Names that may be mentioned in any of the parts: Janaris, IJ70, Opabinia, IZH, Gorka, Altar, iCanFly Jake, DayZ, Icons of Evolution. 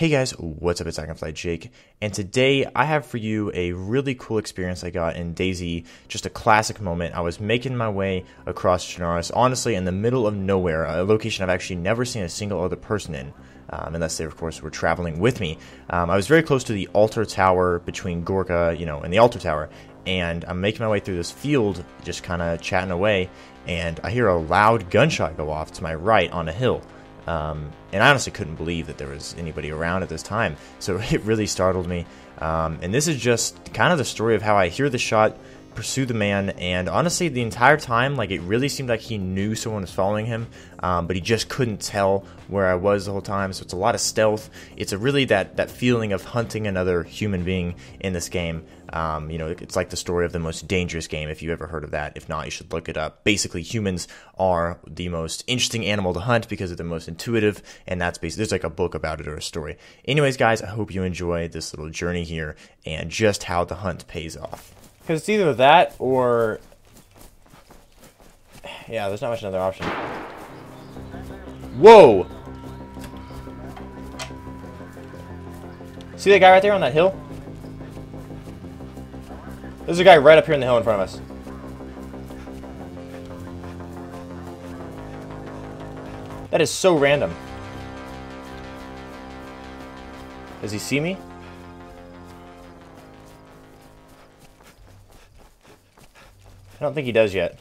Hey guys, what's up? It's iCanFly Jake, and today I have for you a really cool experience I got in DayZ, just a classic moment. I was making my way across Janaris, honestly in the middle of nowhere, a location I've actually never seen a single other person in, unless they of course were traveling with me. I was very close to the altar tower between Gorka, you know, and the altar tower, and I'm making my way through this field, just kind of chatting away, and I hear a loud gunshot go off to my right on a hill. And I honestly couldn't believe that there was anybody around at this time, so it really startled me. And this is just kind of the story of how I hear the shot, pursue the man, and honestly the entire time, like, it really seemed like he knew someone was following him, but he just couldn't tell where I was the whole time. So it's a lot of stealth. It's a really that feeling of hunting another human being in this game. You know, it's like the story of the most dangerous game, if you ever heard of that. If not, you should look it up. Basically, humans are the most interesting animal to hunt because they're the most intuitive, and that's basically, there's like a book about it or a story. Anyways, guys, I hope you enjoy this little journey here and just how the hunt pays off. Because it's either that or... yeah, there's not much another option. Whoa! See that guy right there on that hill? There's a guy right up here on the hill in front of us. That is so random. Does he see me? I don't think he does yet.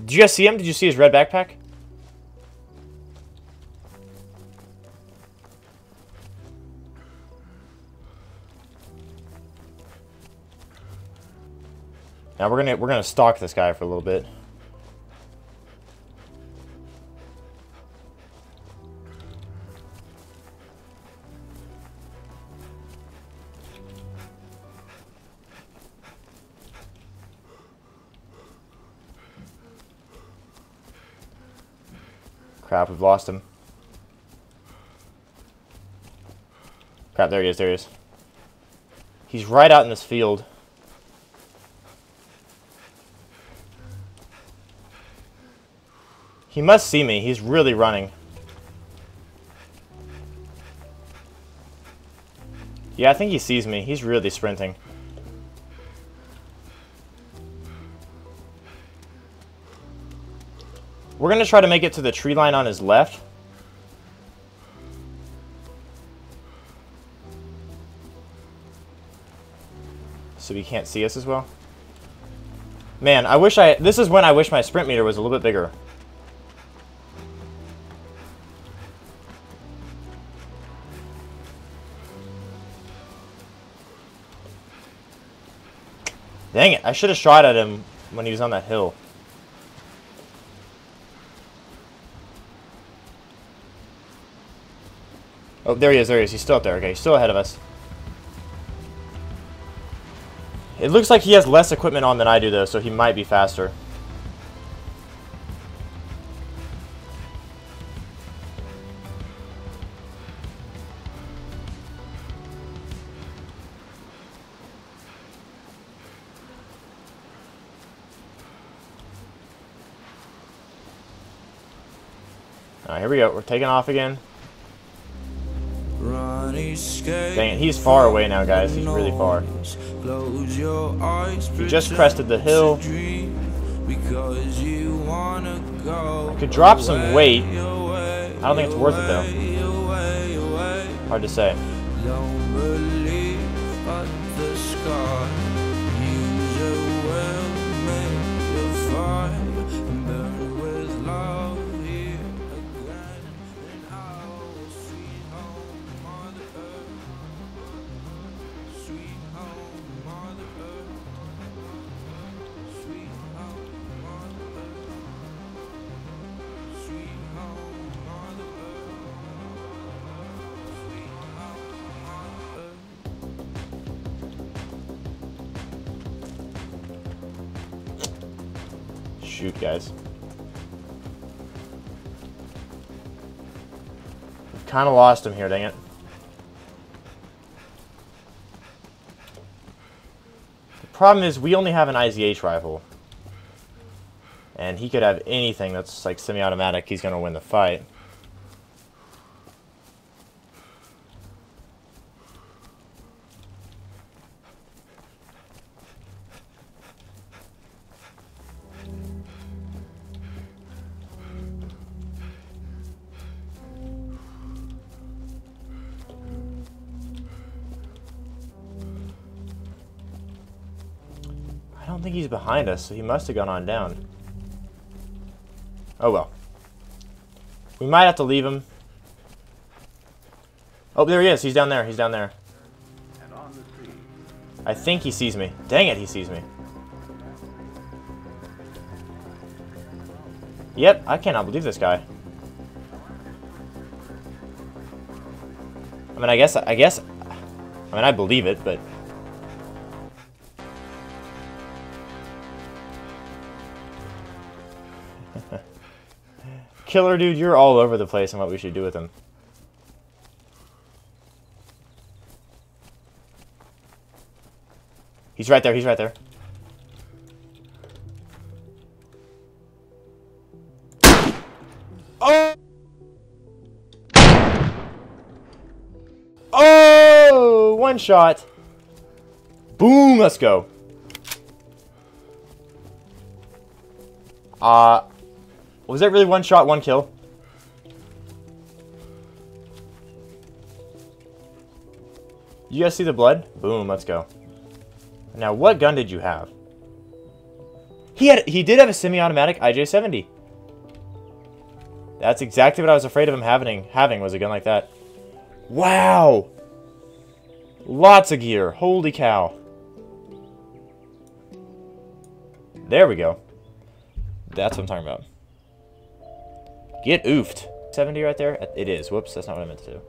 Did you guys see him? Did you see his red backpack? Now we're gonna stalk this guy for a little bit. Crap, we've lost him. Crap, there he is, there he is. He's right out in this field. He must see me. He's really running. Yeah, I think he sees me. He's really sprinting. We're going to try to make it to the tree line on his left. So he can't see us as well. Man, I wish I... this is when I wish my sprint meter was a little bit bigger. Dang it, I should have shot at him when he was on that hill. Oh, there he is, there he is. He's still up there. Okay, he's still ahead of us. It looks like he has less equipment on than I do, though, so he might be faster. Alright, here we go. We're taking off again. Dang it, he's far away now, guys. He's really far. He just crested the hill. I could drop some weight. I don't think it's worth it, though. Hard to say. Shoot, guys. We've kind of lost him here, dang it. Problem is, we only have an IZH rifle. And he could have anything that's like semi-automatic. He's going to win the fight. I don't think he's behind us, so he must have gone on down. Oh well. We might have to leave him. Oh, there he is. He's down there. He's down there. I think he sees me. Dang it, he sees me. Yep, I cannot believe this guy. I mean, I believe it, but... Killer dude, you're all over the place on what we should do with him. He's right there, he's right there. Oh! Oh! One shot. Boom, let's go. Was that really one shot, one kill? You guys see the blood? Boom, let's go. Now, what gun did you have? He did have a semi-automatic IJ70. That's exactly what I was afraid of him having was a gun like that. Wow! Lots of gear. Holy cow. There we go. That's what I'm talking about. Get oofed. 70 right there? It is. Whoops, that's not what I meant to do.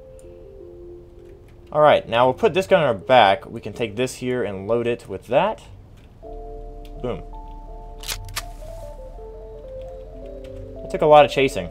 Alright, now we'll put this gun on our back. We can take this here and load it with that. Boom. It took a lot of chasing.